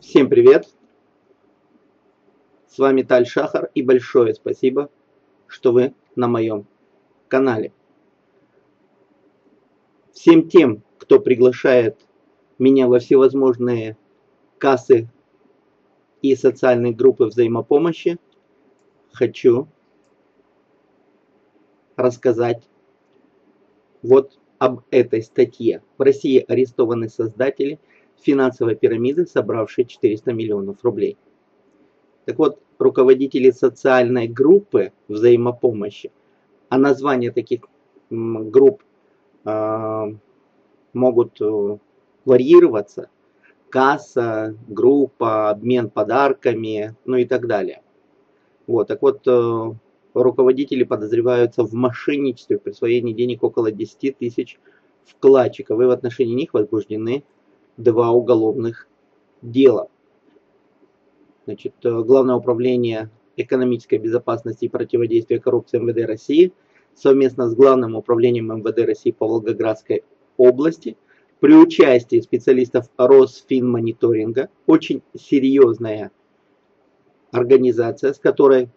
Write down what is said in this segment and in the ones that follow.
Всем привет! С вами Таль Шахар, и большое спасибо, что вы на моем канале. Всем тем, кто приглашает меня во всевозможные кассы и социальные группы взаимопомощи, хочу рассказать вот об этой статье. В России арестованы создатели финансовой пирамиды, собравшей 400 миллионов рублей. Так вот, руководители социальной группы взаимопомощи, а названия таких групп могут варьироваться, касса, группа, обмен подарками, ну и так далее. Вот, так вот, руководители подозреваются в мошенничестве, в присвоении денег около 10 тысяч вкладчиков, и в отношении них возбуждены два уголовных дела. Значит, Главное управление экономической безопасности и противодействия коррупции МВД России совместно с Главным управлением МВД России по Волгоградской области при участии специалистов Росфинмониторинга, очень серьезная организация, с которой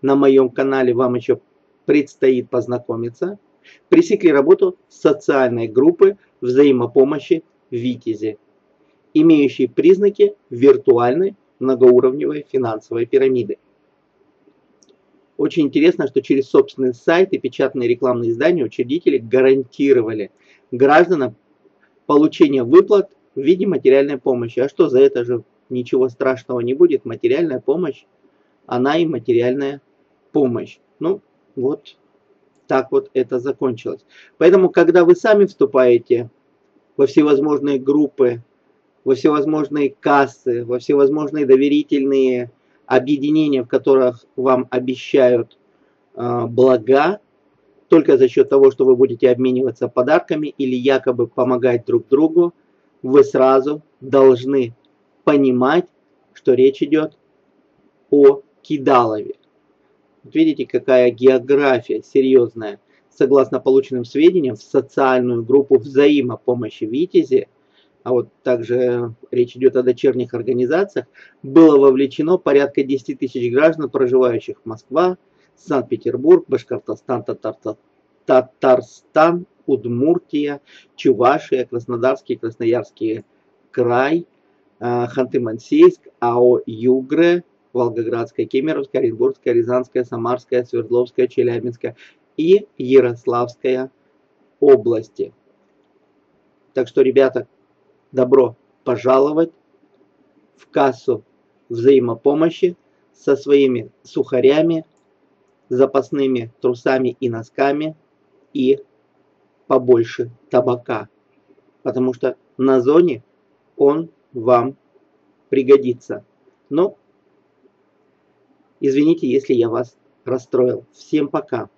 на моем канале вам еще предстоит познакомиться, пресекли работу социальной группы взаимопомощи «Витязи», имеющие признаки виртуальной многоуровневой финансовой пирамиды. Очень интересно, что через собственный сайт и печатные рекламные издания учредители гарантировали гражданам получение выплат в виде материальной помощи. А что, за это же ничего страшного не будет? Материальная помощь, она и материальная помощь. Ну вот так вот это закончилось. Поэтому, когда вы сами вступаете во всевозможные группы, во всевозможные кассы, во всевозможные доверительные объединения, в которых вам обещают блага, только за счет того, что вы будете обмениваться подарками или якобы помогать друг другу, вы сразу должны понимать, что речь идет о кидалове. Вот видите, какая география серьезная. Согласно полученным сведениям, в социальную группу взаимопомощи «Витязи», а вот также речь идет о дочерних организациях, было вовлечено порядка 10 тысяч граждан, проживающих в Москве, Санкт-Петербург, Башкортостан, Татарстан, Удмуртия, Чувашия, Краснодарский, Красноярский край, Ханты-Мансийск, АО «Югре», Волгоградская, Кемеровская, Оренбургская, Рязанская, Самарская, Свердловская, Челябинская и Ярославская области. Так что, ребята, добро пожаловать в кассу взаимопомощи со своими сухарями, запасными трусами и носками и побольше табака, потому что на зоне он вам пригодится. Но извините, если я вас расстроил. Всем пока!